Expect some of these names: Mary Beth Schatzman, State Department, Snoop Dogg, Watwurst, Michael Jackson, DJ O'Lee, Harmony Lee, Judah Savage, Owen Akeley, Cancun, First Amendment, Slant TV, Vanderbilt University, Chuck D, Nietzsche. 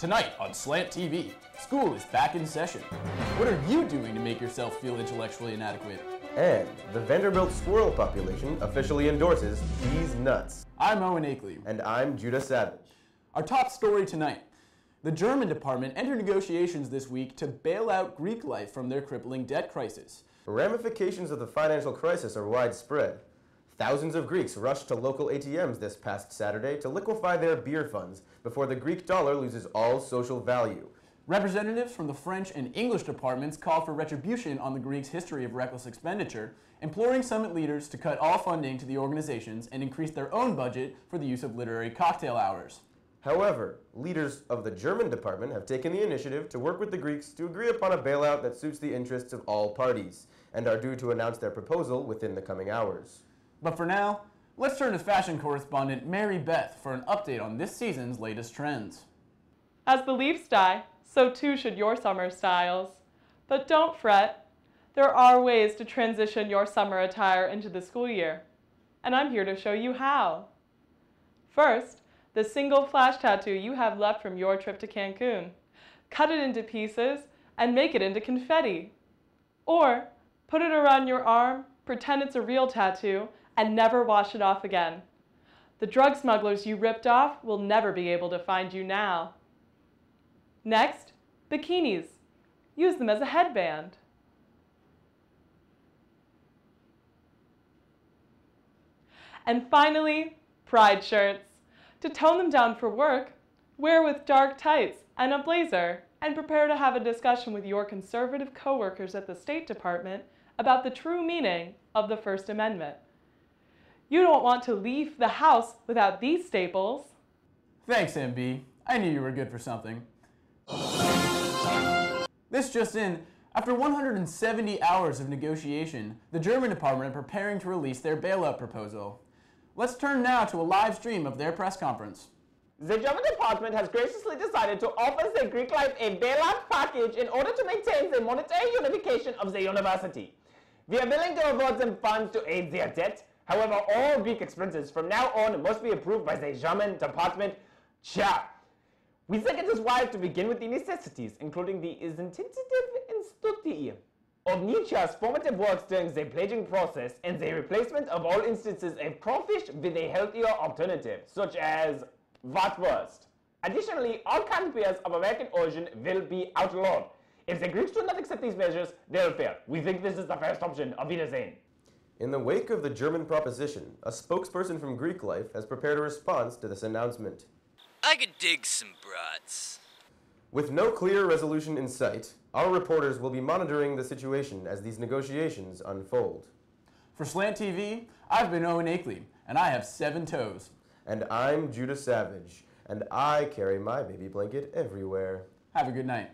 Tonight on Slant TV, school is back in session. What are you doing to make yourself feel intellectually inadequate? And the Vanderbilt squirrel population officially endorses these nuts. I'm Owen Akeley. And I'm Judah Savage. Our top story tonight. The German department entered negotiations this week to bail out Greek life from their crippling debt crisis. Ramifications of the financial crisis are widespread. Thousands of Greeks rushed to local ATMs this past Saturday to liquefy their beer funds before the Greek dollar loses all social value. Representatives from the French and English departments called for retribution on the Greeks' history of reckless expenditure, imploring summit leaders to cut all funding to the organizations and increase their own budget for the use of literary cocktail hours. However, leaders of the German department have taken the initiative to work with the Greeks to agree upon a bailout that suits the interests of all parties, and are due to announce their proposal within the coming hours. But for now, let's turn to fashion correspondent Mary Beth for an update on this season's latest trends. As the leaves die, so too should your summer styles. But don't fret, there are ways to transition your summer attire into the school year, and I'm here to show you how. First, the single flash tattoo you have left from your trip to Cancun. Cut it into pieces and make it into confetti. Or put it around your arm, pretend it's a real tattoo, and never wash it off again. The drug smugglers you ripped off will never be able to find you now. Next, bikinis. Use them as a headband. And finally, pride shirts. To tone them down for work, wear with dark tights and a blazer, and prepare to have a discussion with your conservative coworkers at the State Department about the true meaning of the First Amendment. You don't want to leave the house without these staples. Thanks, MB. I knew you were good for something. This just in, after 170 hours of negotiation, the German department are preparing to release their bailout proposal. Let's turn now to a live stream of their press conference. The German department has graciously decided to offer the Greek life a bailout package in order to maintain the monetary unification of the university. We are willing to award them funds to aid their debt. However, all Greek expenses from now on must be approved by the German department chair. We think it is wise to begin with the necessities, including the intensitative instructii of Nietzsche's formative works during the pledging process and the replacement of all instances of crawfish with a healthier alternative, such as Watwurst. Additionally, all canned beers of American origin will be outlawed. If the Greeks do not accept these measures, they will fail. We think this is the first option. Auf Wiedersehen. In the wake of the German proposition, a spokesperson from Greek life has prepared a response to this announcement. I could dig some brats. With no clear resolution in sight, our reporters will be monitoring the situation as these negotiations unfold. For Slant TV, I've been Owen Akeley, and I have 7 toes. And I'm Judah Savage, and I carry my baby blanket everywhere. Have a good night.